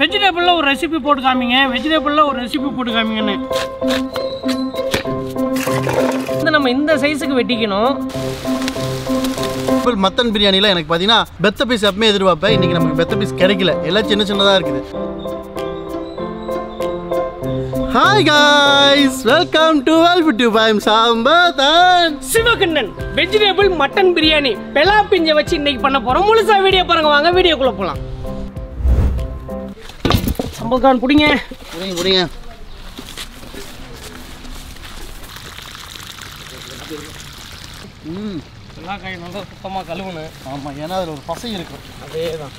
வெஜிடபிள்ல ஒரு ரெசிபி போட்டு காமிங்க இந்த நம்ம இந்த சைஸ்க்கு வெட்டிக்கணும். மட்டன் பிரியாணில எனக்கு பாத்தீனா பெத்த பீஸ் எப்பமே எதிர்பார்ப்பேன். இன்னைக்கு நமக்கு பெத்த பீஸ் கிடைக்கல. எல்லாம் சின்ன சின்னதா இருக்குது. Hi guys, welcome to YouTube. I'm Sambath and Sivakannan. Vegetable mutton biryani. Pela pinja vachi inniki panna porom. Mulusa video paranga vaanga video kulla polam. Sambakan pudinga. Pudinga. Pela kai nalla suttama kaluvunu. Aama ena adula or pasai irukku. Adeyada.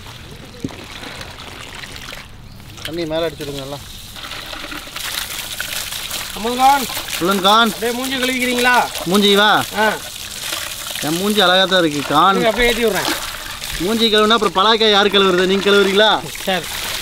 Kanni mela adichirunga alla. Mulan kan. Hey, munji kali kering lah. Munji ba. Hah. Yang munji ala kata lagi kan. Apa yang diorang? Munji kalau na perpala kaya yar kalau urut, ning kalau urila. Sir,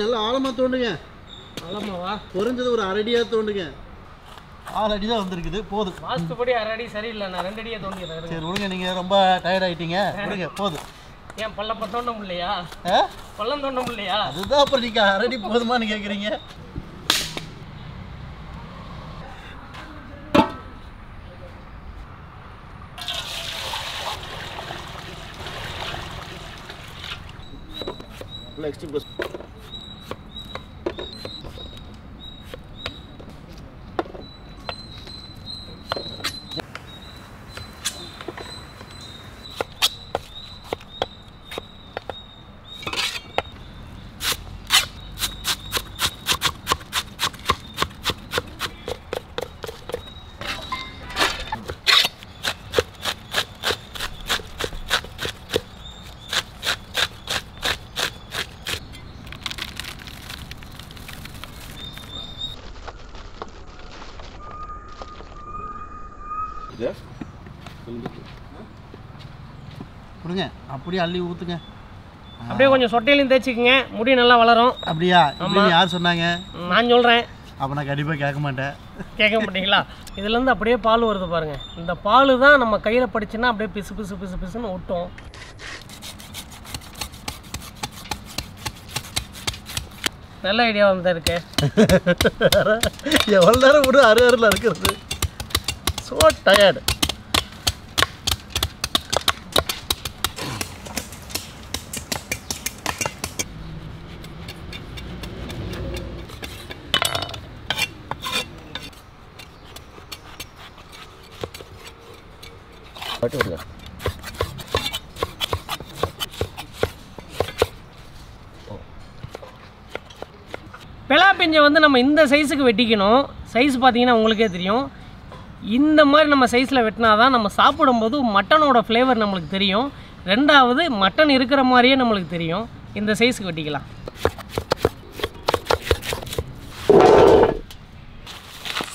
நல்ல ஆழமா தோண்டுங்க. ஆழமாவா? பொரிஞ்சது ஒரு அரை அடியா தோண்டுங்க. ஆறு அடி தான் வந்திருக்குது. போதும். வாஸ்துபடி அரை அடி சரியில்லை. நான் 2 அடியா தோண்டிக்கிறேன். சரி விடுங்க, நீங்க ரொம்ப டயர்ட் ஆயிட்டீங்க. விடுங்க, போதும். ஏன் பள்ளம் தோண்ட முடியலையா? பள்ளம் தோண்ட முடியலையா? அதுதான் அப்புறம் நீங்க அரை அடி போதுமான்னு கேக்குறீங்க. நெக்ஸ்ட் பஸ் புடுங்க, அப்படியே அள்ளி ஊத்துங்க. அப்படியே கொஞ்சம் சொட்டையிலையும் தேய்ச்சிக்கங்க, முடி நல்லா வளரும். அப்படியா? யார் சொன்னாங்க? நான் சொல்றேன். அப்ப நான் கண்டிப்பா கேட்க மாட்டேன். கேட்க மாட்டீங்களா? இதுல இருந்து அப்படியே பால் வருது பாருங்க. இந்த பால் தான் நம்ம கையில படிச்சுன்னா அப்படியே பிசு பிசு பிசு பிசுன்னு ஒட்டும். நல்ல ஐடியா வந்து இருக்கு. எவ்வளவு நேரம் ஒரு அறு அறுல இருக்கிறது. So tired. What is that? Pela pinja வந்து நம்ம இந்த சைஸ்க்கு வெட்டிக்கணும். சைஸ் பாத்தீங்கன்னா உங்களுக்கே தெரியும். இந்த மாதிரி நம்ம சைஸில் வெட்டினா தான் நம்ம சாப்பிடும்போது மட்டனோட ஃப்ளேவர் நம்மளுக்கு தெரியும். ரெண்டாவது மட்டன் இருக்கிற மாதிரியே நம்மளுக்கு தெரியும். இந்த சைஸுக்கு வெட்டிக்கலாம்.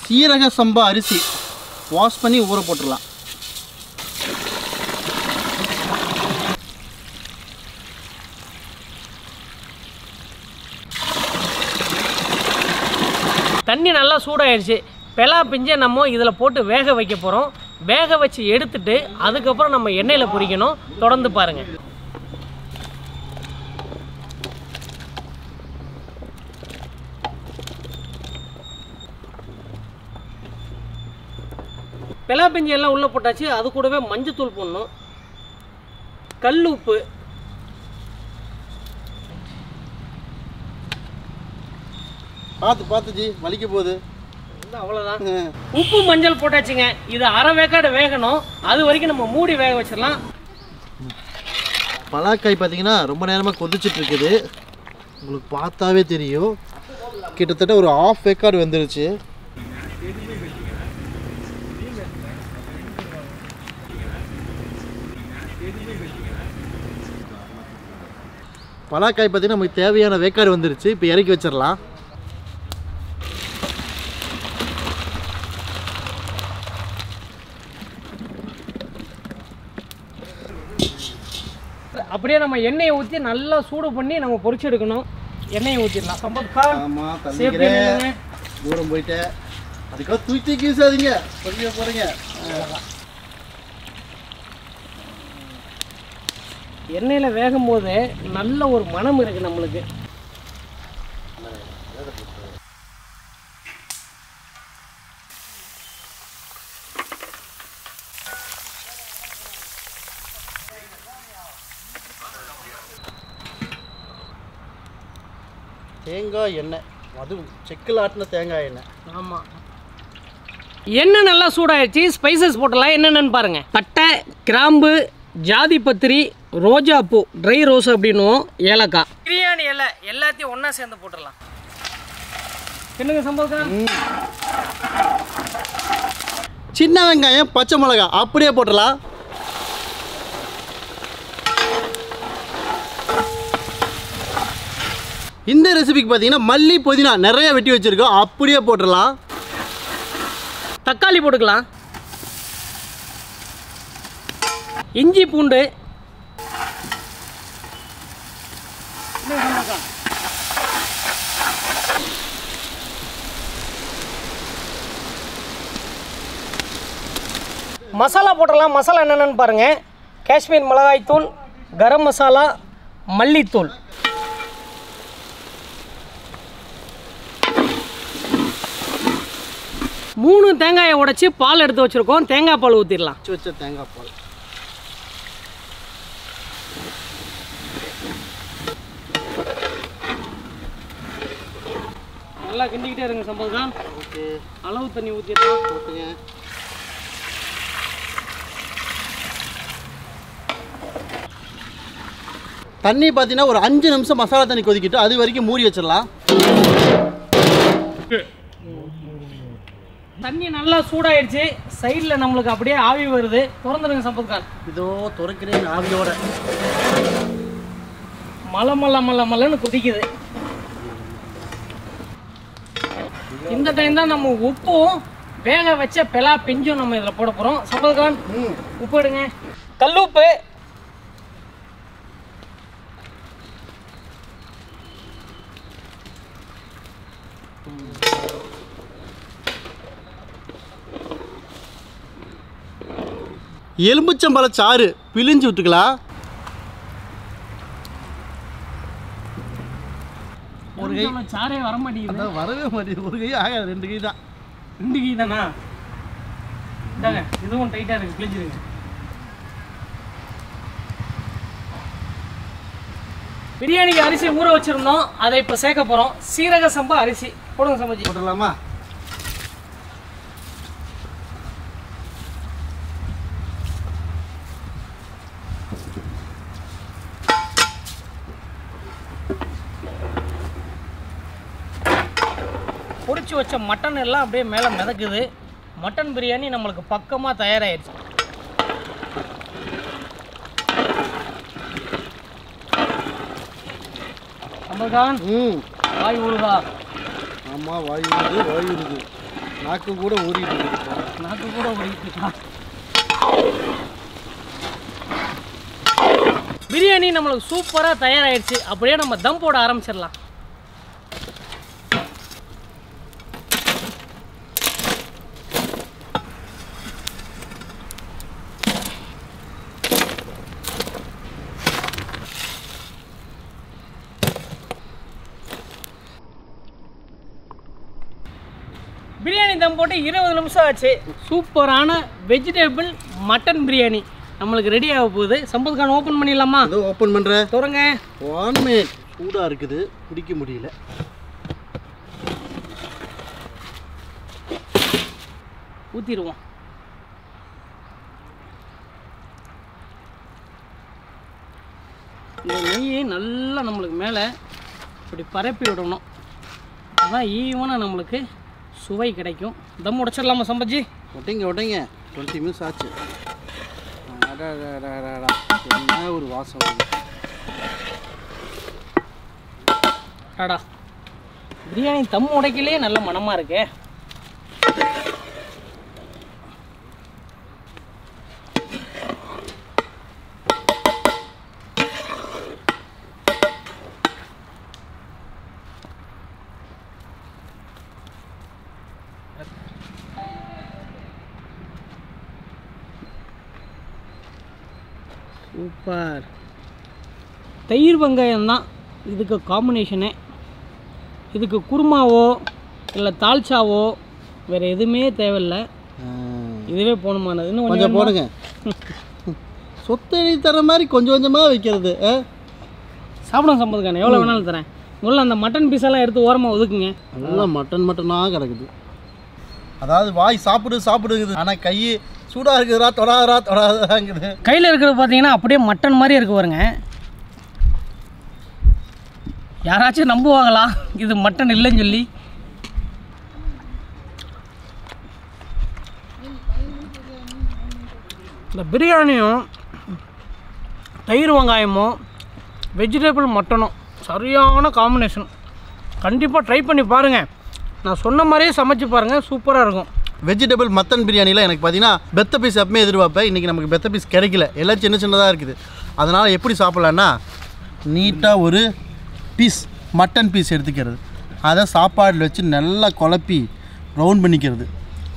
சீரக சம்பா அரிசி வாஷ் பண்ணி ஊற போட்டுடலாம். தண்ணி நல்லா சூடாகிடுச்சு. பெலா பிஞ்சை நம்ம இதில் போட்டு வேக வைக்க போகிறோம். வேக வச்சு எடுத்துட்டு அதுக்கப்புறம் நம்ம எண்ணெயில் பொரிக்கணும். தொடர்ந்து பாருங்கள். பெலா பிஞ்செல்லாம் உள்ளே போட்டாச்சு. அது கூடவே மஞ்சத்தூள் போடணும், கல் உப்பு, பார்த்து பார்த்துச்சு வலிக்க போகுது. அவ்வளோதான். உப்பு மஞ்சள் போட்டாச்சுங்க. இது அரை வேக்காடு வேகணும். அது வரைக்கும் நம்ம மூடி வேக வச்சிடலாம். பலாக்காய் பார்த்தீங்கன்னா ரொம்ப நேரமாக கொதிச்சுட்டு இருக்குது. உங்களுக்கு பார்த்தாவே தெரியும். கிட்டத்தட்ட ஒரு ஆஃப் வேக்காடு வந்துருச்சு. பலாக்காய் பார்த்தீங்கன்னா நமக்கு தேவையான வேக்காடு வந்துருச்சு. இப்போ இறக்கி வச்சிடலாம். அப்படியே நம்ம எண்ணெயை ஊற்றி நல்லா சூடு பண்ணி நம்ம பொரிச்சு எடுக்கணும். எண்ணெயை ஊற்றிடலாம். சம்பத்கா தூரம் போயிட்டு அதுக்காக தூக்கி வீசாதீங்க, பொறிக்க போகிறீங்க. எண்ணெயில் வேகும் போது நல்ல ஒரு மனம் இருக்குது நம்மளுக்கு. தேங்காய் எண்ணெய், அதுவும் செக்கில் ஆட்டின தேங்காய் எண்ணெய். ஆமாம், எண்ணெய் நல்லா சூடாகிடுச்சு. ஸ்பைசஸ் போட்டலாம். என்னென்னு பாருங்கள். பட்டை, கிராம்பு, ஜாதி பத்திரி, ரோஜா பூ, ட்ரை ரோஸ் அப்படின்னும், ஏலக்காய், பிரியாணி இலை எல்லாத்தையும் ஒன்றா சேர்ந்து போட்டுடலாம். என்னங்க சம்பவம்? சின்ன வெங்காயம், பச்சை மிளகா அப்படியே போட்டுடலாம். இந்த ரெசிபிக்கு பார்த்தீங்கன்னா மல்லி, புதினா நிறைய வெட்டி வச்சுருக்கோம், அப்படியே போட்டுடலாம். தக்காளி போட்டுக்கலாம். இஞ்சி, பூண்டு, மசாலா போட்டலாம். மசாலா என்னென்னு பாருங்கள். காஷ்மீர் மிளகாய் தூள், கரம் மசாலா, மல்லித்தூள். மூணு தேங்காயை உடைச்சி பால் எடுத்து வச்சுருக்கோம். தேங்காய் பால் ஊற்றிடலாம். வச்ச தேங்காய் பால் நல்லா கிண்டிக்கிட்டே இருங்க. சம்பவம் அளவு தண்ணி ஊற்றிடலாம். போட்டுங்க. தண்ணி பார்த்தீங்கன்னா ஒரு 5 நிமிஷம் மசாலா தண்ணி கொதிக்கிட்டு அது வரைக்கும் மூடி வச்சிடலாம். தண்ணி நல்லா சூடாயிடுச்சு. சைடில் நம்மளுக்கு அப்படியே ஆவி வருது. திறந்துடுங்க சம்பத்கான். இதோ துறக்கிறேன் ஆவியோட. மலை மலை மலை மலைன்னு கொதிக்குது. இந்த டைம் தான் நம்ம உப்பும் வேக வச்ச பெலா பிஞ்சும் நம்ம இதில் போட போகிறோம். சம்பத்கான் உப்பு எடுங்க. கல்லுப்பு, எலும்புச்சம்பழ சாறு பிழிஞ்சு விட்டுக்கலாம். ஒரு கை சாரே வர மாட்டேங்குது. வரவே மாட்டேங்குது. ஒரு கை ஆகாது. 2 கை தான். 2 கை தானா? இதுவும் டைட்டாக இருக்குது. பிழிஞ்சிருக்கு. பிரியாணிக்கு அரிசி ஊற வச்சுருந்தோம், அதை இப்போ சேர்க்க போகிறோம். சீரக சம்பா அரிசி போடுங்க. சமைச்சு போட்டுடலாமா? பொடிச்சு வச்ச மட்டன் எல்லாம் அப்படியே மேலே மிதக்குது. மட்டன் பிரியாணி நம்மளுக்கு பக்கமாக தயாராகிடுச்சு. சம்பத்கான் வாய் ஊறுதா? ஆமாம், வாய் ஊறுது. நாக்கு கூட ஊறிட்டு இருக்கு. பிரியாணி நம்மளுக்கு சூப்பராக தயாராகிடுச்சு. அப்படியே நம்ம தம் போட ஆரம்பிச்சிடலாம். பிரியாணி தம் போட்டு 20 நிமிஷம் ஆச்சு. சூப்பரான வெஜிடபிள் மட்டன் பிரியாணி நம்மளுக்கு ரெடி ஆக போகுது. சம்பத்கான் ஓப்பன் பண்ணிடலாமா? ஓப்பன் பண்ணுறேன். தொடங்க. 1 மினிட். சூடாக இருக்குது, பிடிக்க முடியல. ஊற்றிடுவோம். இந்த நெய்யை நல்லா நம்மளுக்கு மேலே இப்படி பரப்பி விடணும். அதுதான் ஈவனாக நம்மளுக்கு சுவை கிடைக்கும். தம் உடைச்சிடலாமா சம்பஜி? ஒட்டைங்க ஒட்டைங்க. 20 நிமிஷம் ஆச்சு. ஒரு வாசம் அடடா பிரியாணி தம் உடைக்கலே நல்ல மணமா இருக்கே. சூப்பர். தயிர் வெங்காயம்தான் இதுக்கு காம்பினேஷனு. இதுக்கு குருமாவோ இல்லை தால்ச்சாவோ வேறு எதுவுமே தேவையில்லை, இதுவே போகணுமானது. இன்னும் கொஞ்சம் போடுங்க, சொத்தழி தர மாதிரி கொஞ்சம் கொஞ்சமாக வைக்கிறது. சாப்பிடும் சம்பதுக்கான எவ்வளோ வேணாலும் தரேன். முதல்ல அந்த மட்டன் பீஸெல்லாம் எடுத்து ஓரமாக ஒதுக்குங்க. நல்லா மட்டனாக கிடக்குது. அதாவது வாய் சாப்பிடு சாப்பிடுங்குது, ஆனால் கை சூடாக இருக்குதுரா தொடாதாங்குது. கையில் இருக்கிறது பார்த்தீங்கன்னா அப்படியே மட்டன் மாதிரி இருக்கு. வருங்க, யாராச்சும் நம்புவாங்களா இது மட்டன் இல்லைன்னு சொல்லி? இந்த பிரியாணியும் தயிர் வெங்காயமும் வெஜிடபிள் மட்டனும் சரியான காம்பினேஷன். கண்டிப்பாக ட்ரை பண்ணி பாருங்கள். நான் சொன்ன மாதிரியே சமைச்சு பாருங்கள், சூப்பராக இருக்கும். வெஜிடபிள் மட்டன் பிரியாணியில் எனக்கு பார்த்தீங்கன்னா பெத்த பீஸ் எப்பவுமே எதிர்பார்ப்பேன். இன்றைக்கி நமக்கு பெத்த பீஸ் கிடைக்கல, எல்லாம் சின்ன சின்னதாக இருக்குது. அதனால் எப்படி சாப்பிட்லான்னா, நீட்டாக ஒரு பீஸ் மட்டன் பீஸ் எடுத்துக்கிறது, அதை சாப்பாடில் வச்சு நல்லா குழப்பி ரவுண்ட் பண்ணிக்கிறது,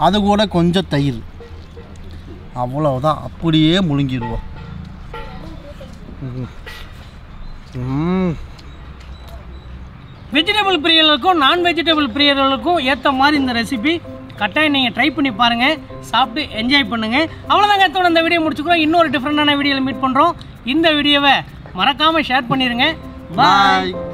அது கூட கொஞ்சம் தயிர், அவ்வளோதான். அப்படியே முழுங்கிடுவோம். வெஜிடபிள் பிரியர்களுக்கும் நான் வெஜிடபிள் பிரியர்களுக்கும் ஏற்ற மாதிரி இந்த ரெசிபி கட்டாயம் நீங்கள் ட்ரை பண்ணி பாருங்கள், சாப்பிட்டு என்ஜாய் பண்ணுங்கள். அவ்வளோதாங்க, எத்தோட இந்த வீடியோ முடிச்சுக்கிறோம். இன்னொரு டிஃப்ரெண்டான வீடியோவில் மீட் பண்ணுறோம். இந்த வீடியோவை மறக்காமல் ஷேர் பண்ணிடுங்க. பாய்.